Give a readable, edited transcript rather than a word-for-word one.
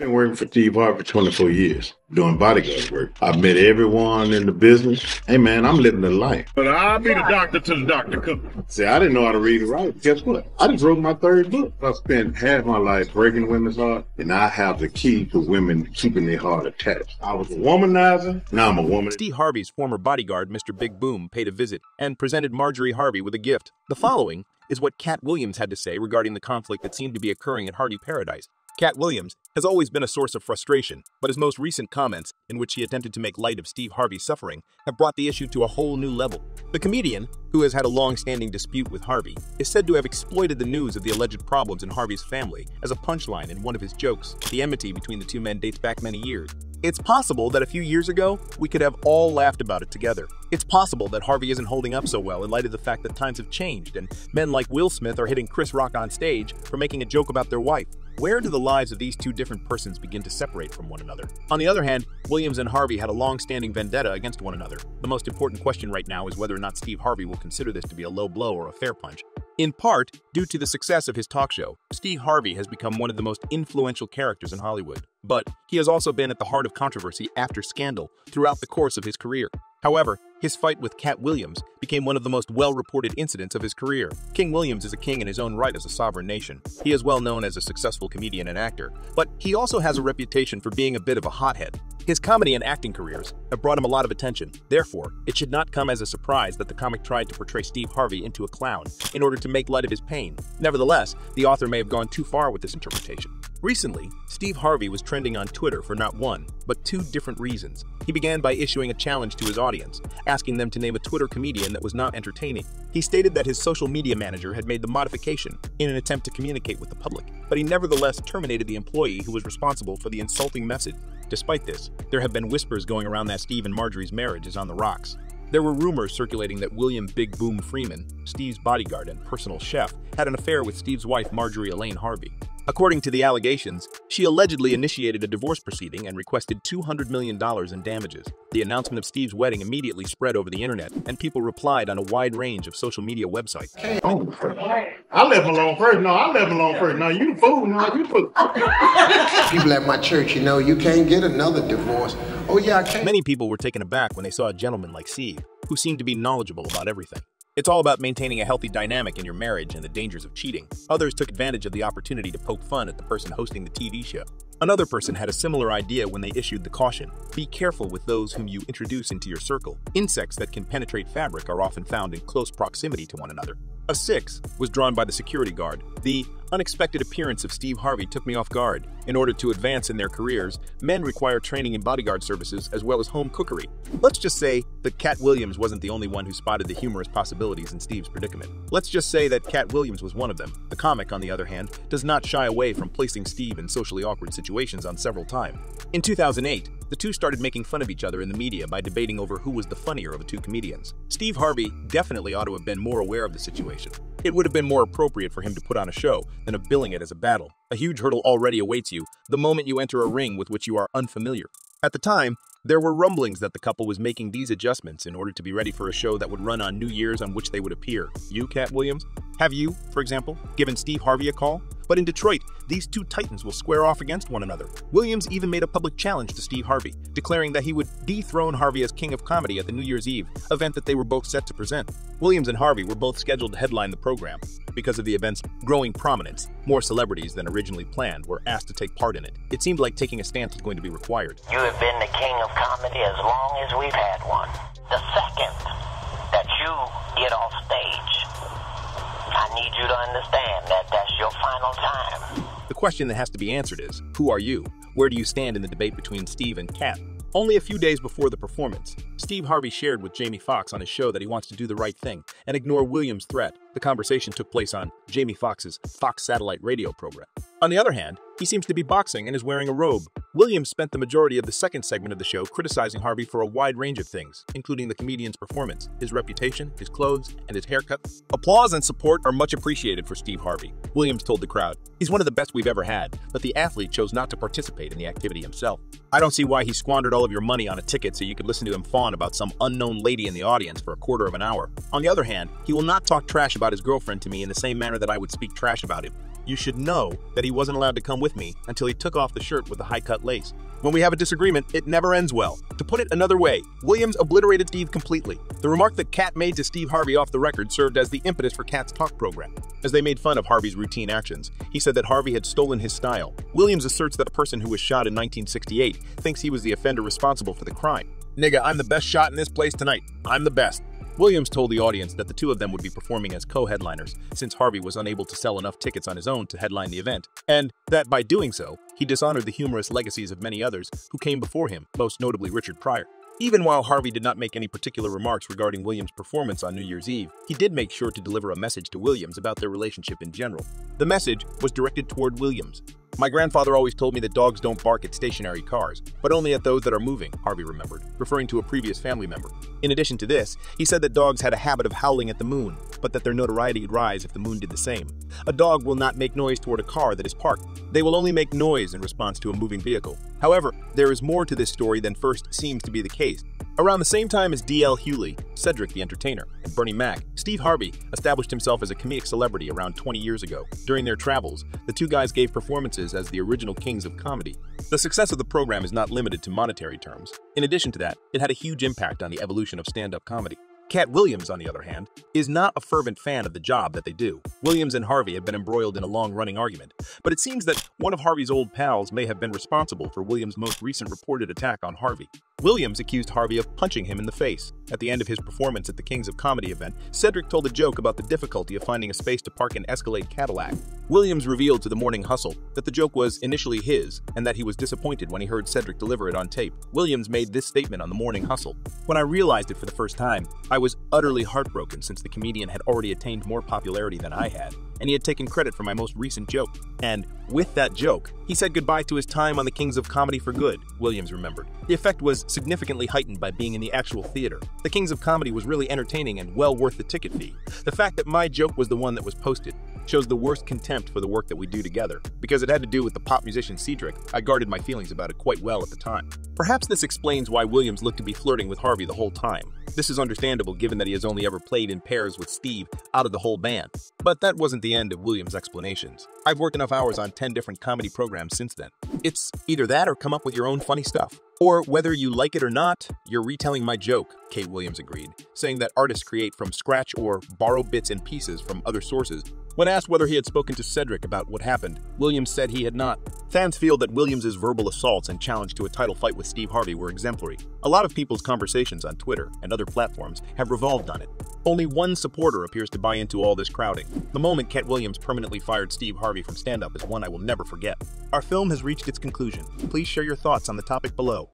been working for Steve Harvey for 24 years, doing bodyguard work. I've met everyone in the business. Hey, man, I'm living the life. But I'll be the doctor to the doctor comes. See, I didn't know how to read and write. Guess what? I just wrote my third book. I spent half my life breaking women's heart, and I have the key to women keeping their heart attached. I was a womanizer. Now I'm a woman. Steve Harvey's former bodyguard, Mr. Big Boom, paid a visit and presented Marjorie Harvey with a gift. The following is what Katt Williams had to say regarding the conflict that seemed to be occurring at Hardy Paradise. Katt Williams has always been a source of frustration, but his most recent comments, in which he attempted to make light of Steve Harvey's suffering, have brought the issue to a whole new level. The comedian, who has had a long-standing dispute with Harvey, is said to have exploited the news of the alleged problems in Harvey's family as a punchline in one of his jokes. The enmity between the two men dates back many years. It's possible that a few years ago, we could have all laughed about it together. It's possible that Harvey isn't holding up so well in light of the fact that times have changed and men like Will Smith are hitting Chris Rock on stage for making a joke about their wife. Where do the lives of these two different persons begin to separate from one another? On the other hand, Williams and Harvey had a long-standing vendetta against one another. The most important question right now is whether or not Steve Harvey will consider this to be a low blow or a fair punch. In part, due to the success of his talk show, Steve Harvey has become one of the most influential characters in Hollywood. But he has also been at the heart of controversy after scandal throughout the course of his career. However, his fight with Katt Williams became one of the most well-reported incidents of his career. King Williams is a king in his own right as a sovereign nation. He is well known as a successful comedian and actor, but he also has a reputation for being a bit of a hothead. His comedy and acting careers have brought him a lot of attention. Therefore, it should not come as a surprise that the comic tried to portray Steve Harvey into a clown in order to make light of his pain. Nevertheless, the author may have gone too far with this interpretation. Recently, Steve Harvey was trending on Twitter for not one, but two different reasons. He began by issuing a challenge to his audience, asking them to name a Twitter comedian that was not entertaining. He stated that his social media manager had made the modification in an attempt to communicate with the public, but he nevertheless terminated the employee who was responsible for the insulting message. Despite this, there have been whispers going around that Steve and Marjorie's marriage is on the rocks. There were rumors circulating that William "Big Boom" Freeman, Steve's bodyguard and personal chef, had an affair with Steve's wife Marjorie Elaine Harvey. According to the allegations, she allegedly initiated a divorce proceeding and requested $200 million in damages. The announcement of Steve's wedding immediately spread over the internet, and people replied on a wide range of social media websites. Oh, I left alone first. No, I left alone first. No, you the fool. No, you fool. People at my church, you know, you can't get another divorce. Oh, yeah, I can't. Many people were taken aback when they saw a gentleman like Steve, who seemed to be knowledgeable about everything. It's all about maintaining a healthy dynamic in your marriage and the dangers of cheating. Others took advantage of the opportunity to poke fun at the person hosting the TV show. Another person had a similar idea when they issued the caution: be careful with those whom you introduce into your circle. Insects that can penetrate fabric are often found in close proximity to one another. A 6 was drawn by the security guard. The unexpected appearance of Steve Harvey took me off guard. In order to advance in their careers, men require training in bodyguard services as well as home cookery. Let's just say that Katt Williams wasn't the only one who spotted the humorous possibilities in Steve's predicament. Let's just say that Katt Williams was one of them. The comic, on the other hand, does not shy away from placing Steve in socially awkward situations on several times. In 2008, the two started making fun of each other in the media by debating over who was the funnier of the two comedians. Steve Harvey definitely ought to have been more aware of the situation. It would have been more appropriate for him to put on a show than of billing it as a battle. A huge hurdle already awaits you the moment you enter a ring with which you are unfamiliar. At the time, there were rumblings that the couple was making these adjustments in order to be ready for a show that would run on New Year's on which they would appear. You, Katt Williams? Have you, for example, given Steve Harvey a call? But in Detroit, these two titans will square off against one another. Williams even made a public challenge to Steve Harvey, declaring that he would dethrone Harvey as King of Comedy at the New Year's Eve event that they were both set to present. Williams and Harvey were both scheduled to headline the program. Because of the event's growing prominence, more celebrities than originally planned were asked to take part in it. It seemed like taking a stance was going to be required. You have been the king of comedy as long as we've had one. The second that you get off stage, I need you to understand that that's your final time. The question that has to be answered is, who are you? Where do you stand in the debate between Steve and Katt? Only a few days before the performance, Steve Harvey shared with Jamie Foxx on his show that he wants to do the right thing and ignore Williams' threat. The conversation took place on Jamie Foxx's Fox Satellite Radio program. On the other hand, he seems to be boxing and is wearing a robe. Williams spent the majority of the second segment of the show criticizing Harvey for a wide range of things, including the comedian's performance, his reputation, his clothes, and his haircut. Applause and support are much appreciated for Steve Harvey. Williams told the crowd, "He's one of the best we've ever had," but the athlete chose not to participate in the activity himself. "I don't see why he squandered all of your money on a ticket so you could listen to him fawn about some unknown lady in the audience for a quarter of an hour." On the other hand, he will not talk trash about his girlfriend to me in the same manner that I would speak trash about him. You should know that he wasn't allowed to come with me until he took off the shirt with the high-cut lace. When we have a disagreement, it never ends well. To put it another way, Williams obliterated Steve completely. The remark that Katt made to Steve Harvey off the record served as the impetus for Katt's talk program, as they made fun of Harvey's routine actions. He said that Harvey had stolen his style. Williams asserts that the person who was shot in 1968 thinks he was the offender responsible for the crime. "Nigga, I'm the best shot in this place tonight. I'm the best." Williams told the audience that the two of them would be performing as co-headliners, since Harvey was unable to sell enough tickets on his own to headline the event, and that by doing so, he dishonored the humorous legacies of many others who came before him, most notably Richard Pryor. Even while Harvey did not make any particular remarks regarding Williams' performance on New Year's Eve, he did make sure to deliver a message to Williams about their relationship in general. The message was directed toward Williams. "My grandfather always told me that dogs don't bark at stationary cars, but only at those that are moving," Harvey remembered, referring to a previous family member. In addition to this, he said that dogs had a habit of howling at the moon, but that their notoriety would rise if the moon did the same. "A dog will not make noise toward a car that is parked. They will only make noise in response to a moving vehicle." However, there is more to this story than first seems to be the case. Around the same time as D.L. Hughley, Cedric the Entertainer, and Bernie Mac, Steve Harvey established himself as a comedic celebrity around 20 years ago. During their travels, the two guys gave performances as the original Kings of Comedy. The success of the program is not limited to monetary terms. In addition to that, it had a huge impact on the evolution of stand-up comedy. Katt Williams, on the other hand, is not a fervent fan of the job that they do. Williams and Harvey have been embroiled in a long-running argument, but it seems that one of Harvey's old pals may have been responsible for Williams' most recent reported attack on Harvey. Williams accused Harvey of punching him in the face. At the end of his performance at the Kings of Comedy event, Cedric told a joke about the difficulty of finding a space to park an Escalade Cadillac. Williams revealed to The Morning Hustle that the joke was initially his and that he was disappointed when he heard Cedric deliver it on tape. Williams made this statement on The Morning Hustle: "When I realized it for the first time, I was utterly heartbroken since the comedian had already attained more popularity than I had, and he had taken credit for my most recent joke. And with that joke, he said goodbye to his time on the Kings of Comedy for good," Williams remembered. "The effect was significantly heightened by being in the actual theater. The Kings of Comedy was really entertaining and well worth the ticket fee. The fact that my joke was the one that was posted shows the worst contempt for the work that we do together. Because it had to do with the pop musician Cedric, I guarded my feelings about it quite well at the time." Perhaps this explains why Williams looked to be flirting with Harvey the whole time. This is understandable given that he has only ever played in pairs with Steve out of the whole band. But that wasn't the end of Williams' explanations. "I've worked enough hours on 10 different comedy programs since then. It's either that or come up with your own funny stuff. Or whether you like it or not, you're retelling my joke," Katt Williams agreed, saying that artists create from scratch or borrow bits and pieces from other sources. When asked whether he had spoken to Cedric about what happened, Williams said he had not. Fans feel that Williams' verbal assaults and challenge to a title fight with Steve Harvey were exemplary. A lot of people's conversations on Twitter and other platforms have revolved on it. Only one supporter appears to buy into all this crowding. The moment Katt Williams permanently fired Steve Harvey from stand-up is one I will never forget. Our film has reached its conclusion. Please share your thoughts on the topic below.